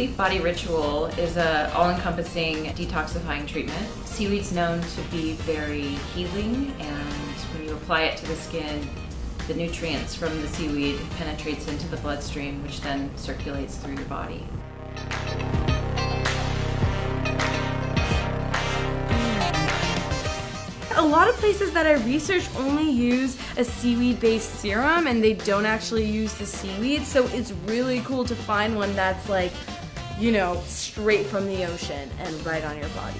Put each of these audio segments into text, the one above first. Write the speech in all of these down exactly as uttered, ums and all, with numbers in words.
Leaf Body Ritual is an all-encompassing detoxifying treatment. Seaweed's known to be very healing, and when you apply it to the skin, the nutrients from the seaweed penetrates into the bloodstream, which then circulates through your body. A lot of places that I research only use a seaweed-based serum, and they don't actually use the seaweed, so it's really cool to find one that's like, you know, straight from the ocean and right on your body.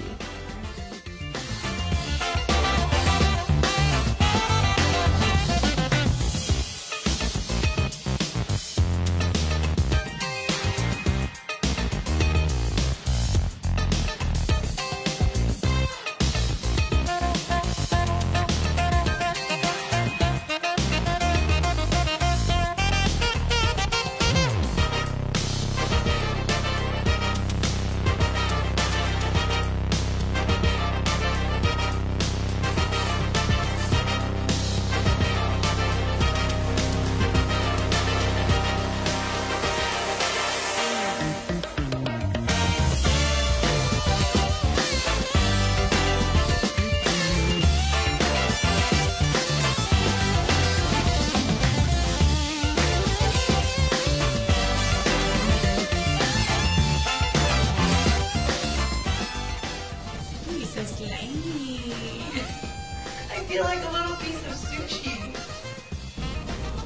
I feel like a little piece of sushi.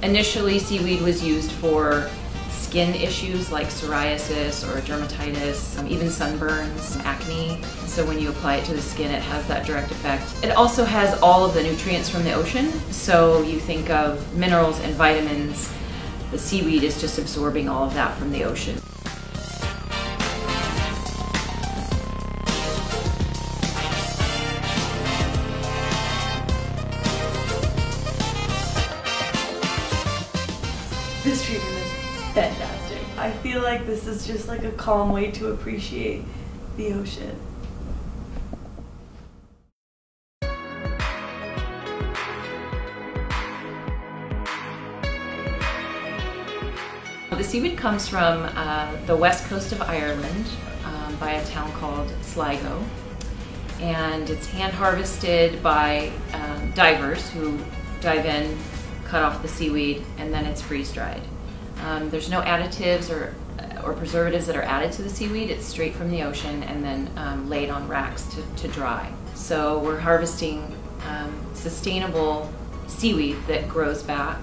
Initially, seaweed was used for skin issues like psoriasis or dermatitis, um, even sunburns, acne. So when you apply it to the skin, it has that direct effect. It also has all of the nutrients from the ocean. So you think of minerals and vitamins. The seaweed is just absorbing all of that from the ocean. This treatment is fantastic. I feel like this is just like a calm way to appreciate the ocean. The seaweed comes from uh, the west coast of Ireland um, by a town called Sligo, and it's hand harvested by um, divers who dive in, cut off the seaweed, and then it's freeze-dried. Um, there's no additives or, or preservatives that are added to the seaweed. It's straight from the ocean and then um, laid on racks to, to dry. So we're harvesting um, sustainable seaweed that grows back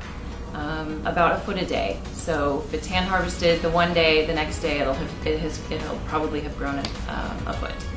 um, about a foot a day. So if it's hand harvested the one day, the next day it'll, have, it has, it'll probably have grown a, um, a foot.